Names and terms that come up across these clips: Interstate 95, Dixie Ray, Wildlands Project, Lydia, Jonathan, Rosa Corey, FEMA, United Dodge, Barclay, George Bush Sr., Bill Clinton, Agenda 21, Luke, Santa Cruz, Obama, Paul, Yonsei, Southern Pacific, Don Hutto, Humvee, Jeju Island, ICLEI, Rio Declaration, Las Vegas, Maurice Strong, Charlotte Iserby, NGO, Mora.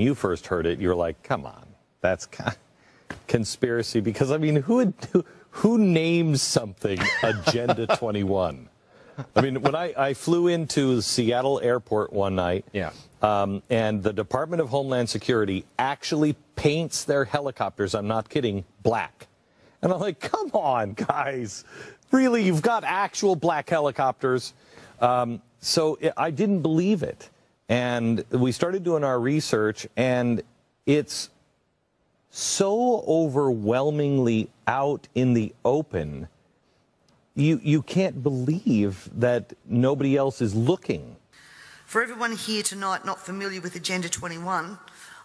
when you first heard it, you were like, come on, that's kind of conspiracy. Because, I mean, who names something Agenda 21? I mean, when I flew into the Seattle airport one night, yeah, and the Department of Homeland Security actually paints their helicopters, I'm not kidding, black. And I'm like, come on, guys. Really, you've got actual black helicopters. I didn't believe it. And we started doing our research, and it's so overwhelmingly out in the open, you can't believe that nobody else is looking. For everyone here tonight not familiar with Agenda 21,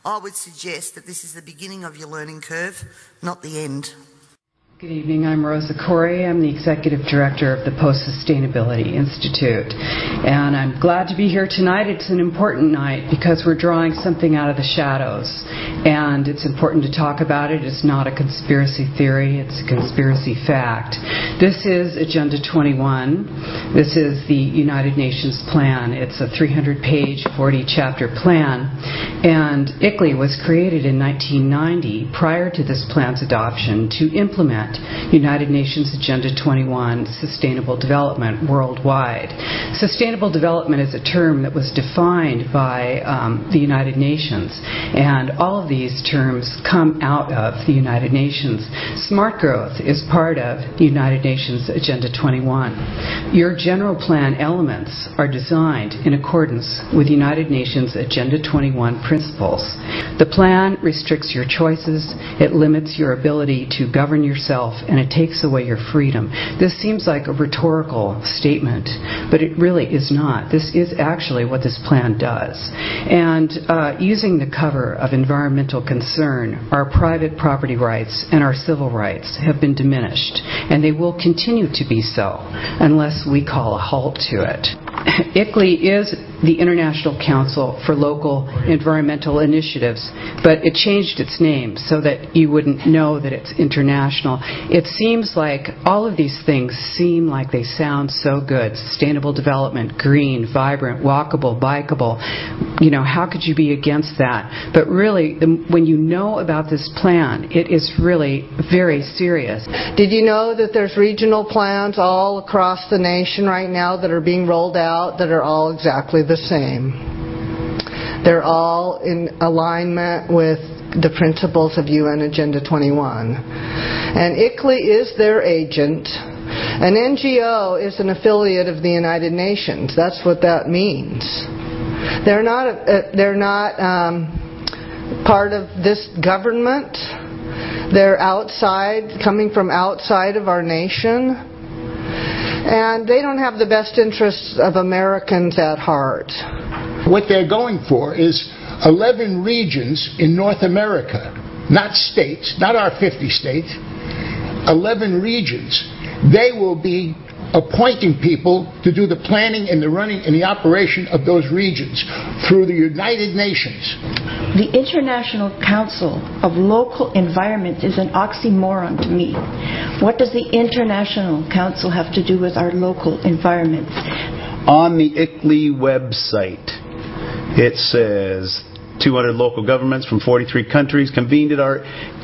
I would suggest that this is the beginning of your learning curve, not the end. Good evening, I'm Rosa Corey. I'm the Executive Director of the Post-Sustainability Institute, and I'm glad to be here tonight. It's an important night because we're drawing something out of the shadows, and it's important to talk about it. It's not a conspiracy theory, it's a conspiracy fact. This is Agenda 21. This is the United Nations plan. It's a 300-page, 40-chapter plan, and ICLEI was created in 1990, prior to this plan's adoption, to implement United Nations Agenda 21 Sustainable Development worldwide. Sustainable development is a term that was defined by the United Nations, and all of these terms come out of the United Nations. Smart growth is part of United Nations Agenda 21. Your general plan elements are designed in accordance with United Nations Agenda 21 principles. The plan restricts your choices, it limits your ability to govern yourself, and it takes away your freedom. This seems like a rhetorical statement, but it really is not. This is actually what this plan does. And using the cover of environmental concern, our private property rights and our civil rights have been diminished, and they will continue to be so unless we call a halt to it. ICLEI is the International Council for Local Environmental Initiatives, but it changed its name so that you wouldn't know that it's international. It seems like all of these things seem like they sound so good. Sustainable development, green, vibrant, walkable, bikeable. You know, how could you be against that? But really, when you know about this plan, it is really very serious. Did you know that there's regional plans all across the nation right now that are being rolled out that are all exactly the same? They're all in alignment with the principles of UN Agenda 21. And ICLEI is their agent. An NGO is an affiliate of the United Nations. That's what that means. They're not part of this government. They're outside, coming from outside of our nation. And they don't have the best interests of Americans at heart. What they're going for is 11 regions in North America, not states, not our 50 states, 11 regions. They will be appointing people to do the planning and the running and the operation of those regions through the United Nations. The International Council of Local Environment is an oxymoron to me. What does the International Council have to do with our local environments? On the ICLEI website, it says 200 local governments from 43 countries convened at our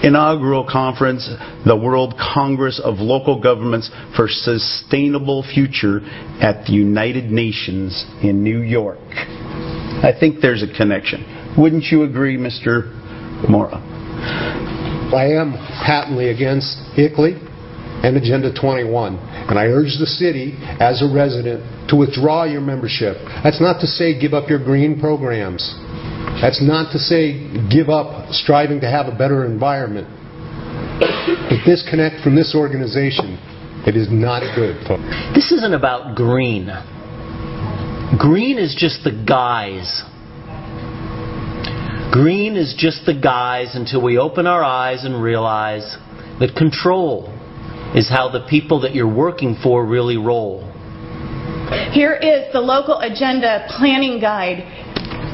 inaugural conference, the World Congress of Local Governments for Sustainable Future at the United Nations in New York. I think there's a connection. Wouldn't you agree, Mr. Mora? I am patently against ICLEI and Agenda 21, and I urge the city as a resident to withdraw your membership. That's not to say give up your green programs. That's not to say give up striving to have a better environment. But disconnect from this organization, it is not good, folks. This isn't about green. Green is just the guise. Green is just the guise until we open our eyes and realize that control is how the people that you're working for really roll. Here is the Local Agenda Planning Guide,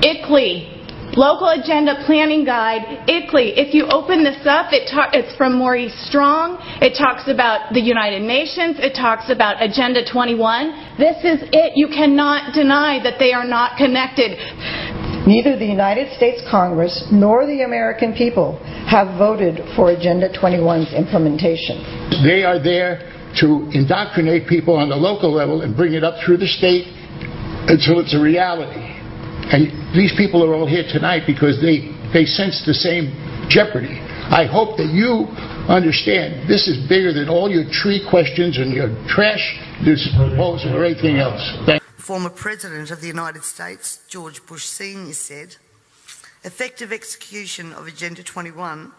ICLEI. Local Agenda Planning Guide, ICLEI. If you open this up, it's from Maurice Strong. It talks about the United Nations. It talks about Agenda 21. This is it. You cannot deny that they are not connected. Neither the United States Congress nor the American people have voted for Agenda 21's implementation. They are there to indoctrinate people on the local level and bring it up through the state until it's a reality. And these people are all here tonight because they sense the same jeopardy. I hope that you understand this is bigger than all your tree questions and your trash, this proposal, or anything else. Thank you. Former President of the United States, George Bush Sr. said, effective execution of Agenda 21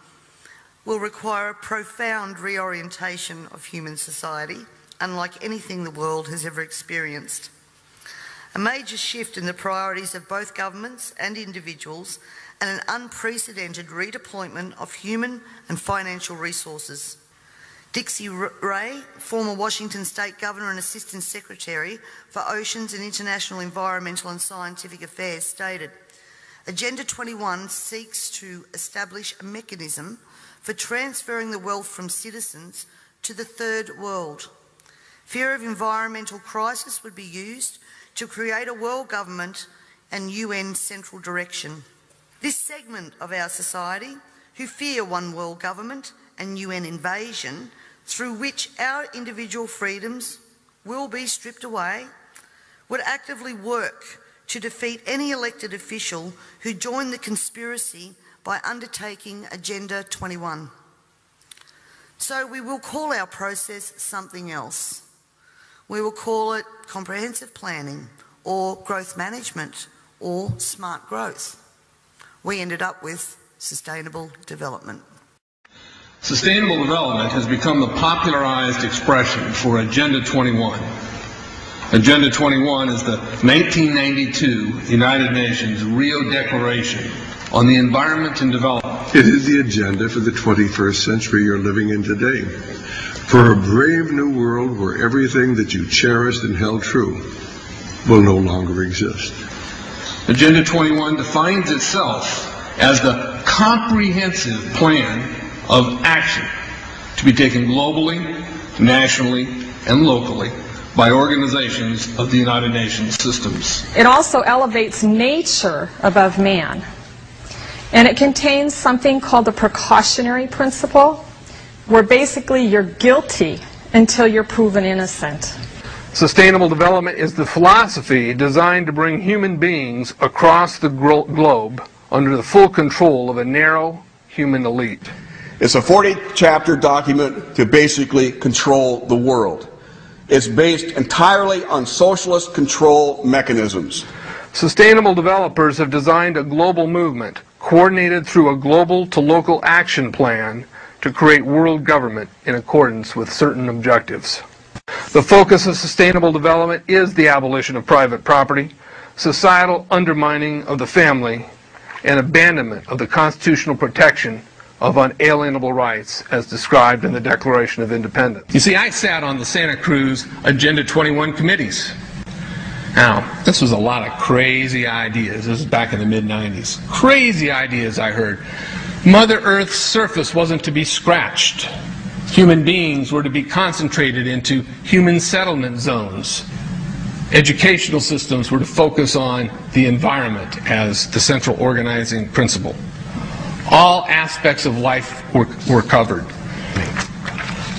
will require a profound reorientation of human society, unlike anything the world has ever experienced. A major shift in the priorities of both governments and individuals, and an unprecedented redeployment of human and financial resources. Dixie Ray, former Washington State Governor and Assistant Secretary for Oceans and International Environmental and Scientific Affairs, stated, Agenda 21 seeks to establish a mechanism for transferring the wealth from citizens to the third world. Fear of environmental crisis would be used to create a world government and UN central direction. This segment of our society, who fear one world government and UN invasion, through which our individual freedoms will be stripped away, would actively work to defeat any elected official who joined the conspiracy by undertaking Agenda 21. So we will call our process something else. We will call it comprehensive planning, or growth management, or smart growth. We ended up with sustainable development. Sustainable development has become the popularized expression for Agenda 21. Agenda 21 is the 1992 United Nations Rio Declaration on the environment and development. It is the agenda for the 21st century you're living in today, for a brave new world where everything that you cherished and held true will no longer exist. Agenda 21 defines itself as the comprehensive plan of action to be taken globally, nationally, and locally by organizations of the United Nations systems. It also elevates nature above man, and it contains something called the precautionary principle, where basically you're guilty until you're proven innocent. Sustainable development is the philosophy designed to bring human beings across the globe under the full control of a narrow human elite. It's a 40-chapter document to basically control the world. It's based entirely on socialist control mechanisms. Sustainable developers have designed a global movement coordinated through a global to local action plan to create world government in accordance with certain objectives. The focus of sustainable development is the abolition of private property, societal undermining of the family, and abandonment of the constitutional protection of unalienable rights as described in the Declaration of Independence. You see, I sat on the Santa Cruz Agenda 21 committees. Now, this was a lot of crazy ideas. This was back in the mid-90s. Crazy ideas I heard. Mother Earth's surface wasn't to be scratched. Human beings were to be concentrated into human settlement zones. Educational systems were to focus on the environment as the central organizing principle. All aspects of life were covered.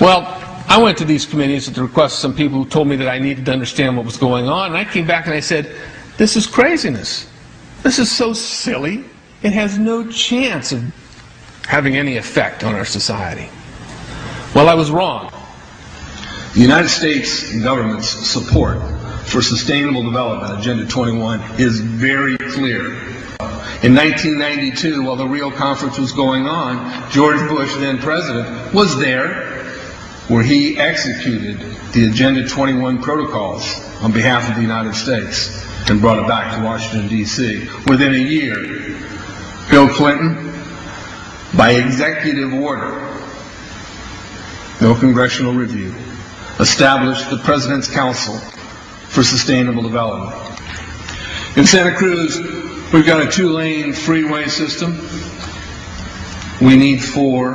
Well, I went to these committees at the request of some people who told me that I needed to understand what was going on, and I came back and I said, this is craziness. This is so silly, it has no chance of having any effect on our society. Well, I was wrong. The United States government's support for sustainable development, Agenda 21, is very clear. In 1992, while the Rio Conference was going on, George Bush, then president, was there where he executed the Agenda 21 protocols on behalf of the United States and brought it back to Washington, D.C. Within a year, Bill Clinton, by executive order, no congressional review, established the President's Council for Sustainable Development. In Santa Cruz, we've got a two-lane freeway system. We need four,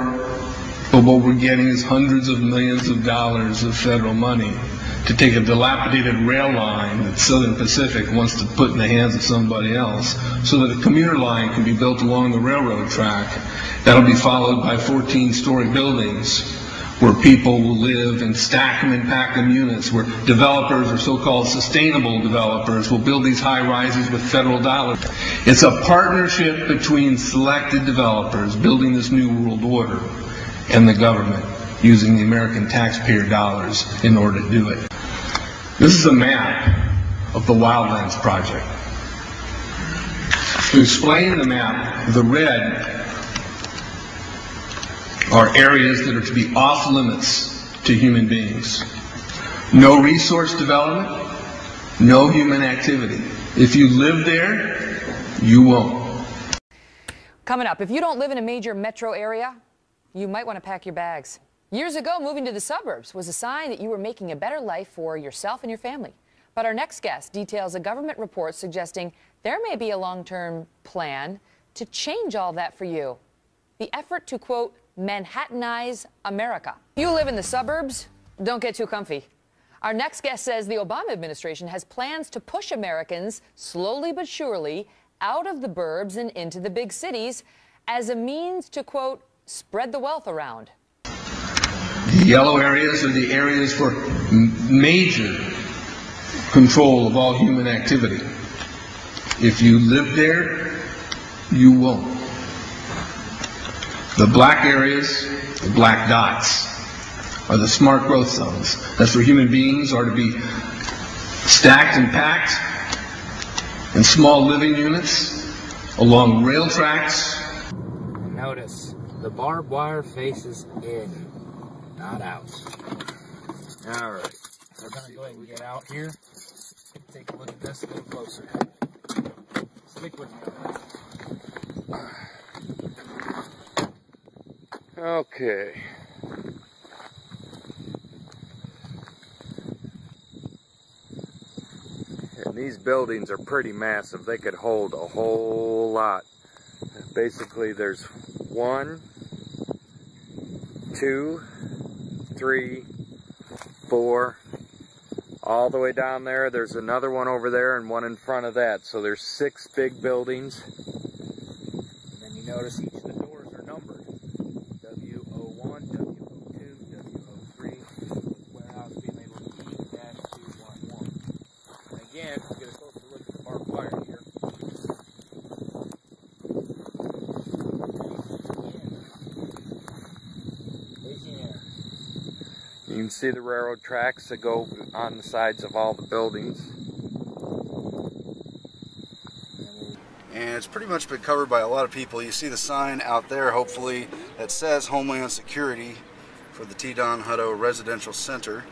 but what we're getting is hundreds of millions of dollars of federal money to take a dilapidated rail line that Southern Pacific wants to put in the hands of somebody else so that a commuter line can be built along the railroad track. That'll be followed by 14-story buildings where people will live and stack them and pack them units, where developers or so-called sustainable developers will build these high rises with federal dollars. It's a partnership between selected developers building this new world order and the government using the American taxpayer dollars in order to do it. This is a map of the Wildlands Project. To explain the map, the red are areas that are to be off limits to human beings. No resource development, no human activity. If you live there, you won't. Coming up, if you don't live in a major metro area, you might want to pack your bags. Years ago, moving to the suburbs was a sign that you were making a better life for yourself and your family. But our next guest details a government report suggesting there may be a long-term plan to change all that for you. The effort to, quote, Manhattanize America. If you live in the suburbs, don't get too comfy. Our next guest says the Obama administration has plans to push Americans slowly but surely out of the burbs and into the big cities as a means to, quote, spread the wealth around. The yellow areas are the areas for major control of all human activity. If you live there, you won't. The black areas, the black dots, are the smart growth zones. That's where human beings are to be stacked and packed in small living units along rail tracks. Notice the barbed wire faces in, not out. All right, we're gonna go ahead and get out here. Take a look at this a little closer. Stick with me. Okay. And these buildings are pretty massive. They could hold a whole lot. Basically, there's 1, 2, 3, 4. All the way down there, there's another one over there and one in front of that. So there's 6 big buildings. And then you notice each of the doors are numbered. W01, W02, W03, warehouse labeled E-211. And again, we'll get a closer look at the barbed wire here. You can see the railroad tracks that go on the sides of all the buildings. And it's pretty much been covered by a lot of people. You see the sign out there, hopefully, that says Homeland Security for the T. Don Hutto Residential Center.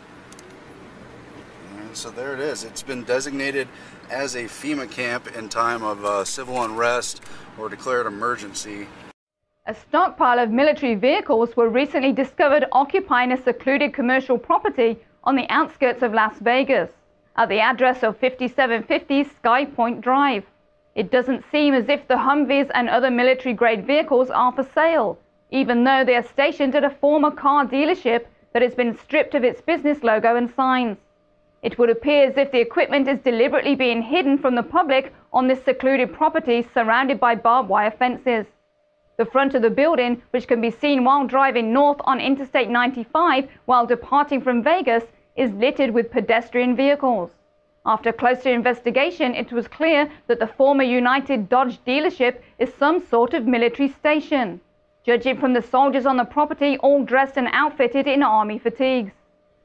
And so there it is. It's been designated as a FEMA camp in time of civil unrest or declared emergency. A stockpile of military vehicles were recently discovered occupying a secluded commercial property on the outskirts of Las Vegas at the address of 5750 Sky Point Drive. It doesn't seem as if the Humvees and other military-grade vehicles are for sale, even though they are stationed at a former car dealership that has been stripped of its business logo and signs. It would appear as if the equipment is deliberately being hidden from the public on this secluded property surrounded by barbed wire fences. The front of the building, which can be seen while driving north on Interstate 95 while departing from Vegas, is littered with pedestrian vehicles. After closer investigation, it was clear that the former United Dodge dealership is some sort of military station, judging from the soldiers on the property all dressed and outfitted in army fatigues.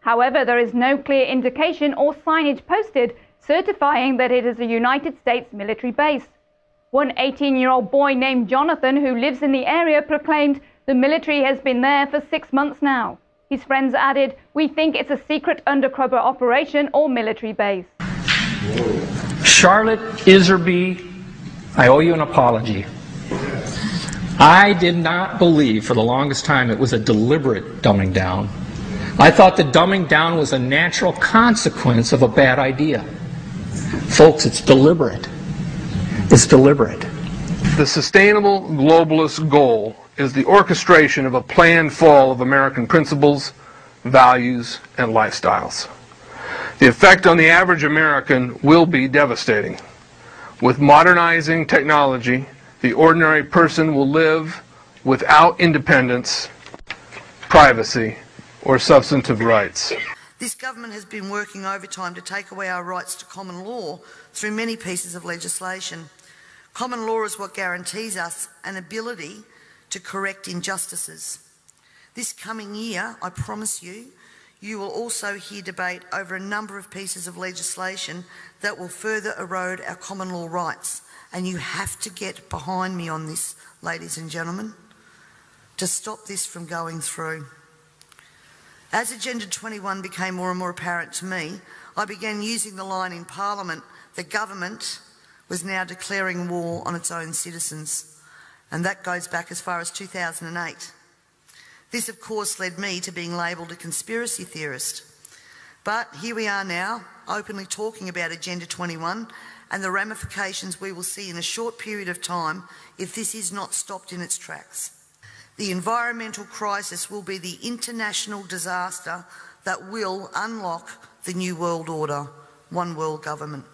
However, there is no clear indication or signage posted certifying that it is a United States military base. One 18-year-old boy named Jonathan, who lives in the area, proclaimed, "The military has been there for 6 months now." His friends added, "We think it's a secret undercover operation or military base." Charlotte Iserby, I owe you an apology. I did not believe for the longest time it was a deliberate dumbing down. I thought the dumbing down was a natural consequence of a bad idea. Folks, it's deliberate. It's deliberate. The sustainable globalist goal is the orchestration of a planned fall of American principles, values, and lifestyles. The effect on the average American will be devastating. With modernizing technology, the ordinary person will live without independence, privacy, or substantive rights. This government has been working overtime to take away our rights to common law through many pieces of legislation. Common law is what guarantees us an ability to correct injustices. This coming year, I promise you, you will also hear debate over a number of pieces of legislation that will further erode our common law rights. And you have to get behind me on this, ladies and gentlemen, to stop this from going through. As Agenda 21 became more and more apparent to me, I began using the line in Parliament, the government was now declaring war on its own citizens. And that goes back as far as 2008. This, of course, led me to being labelled a conspiracy theorist. But here we are now, openly talking about Agenda 21 and the ramifications we will see in a short period of time if this is not stopped in its tracks. The environmental crisis will be the international disaster that will unlock the new world order, one world government.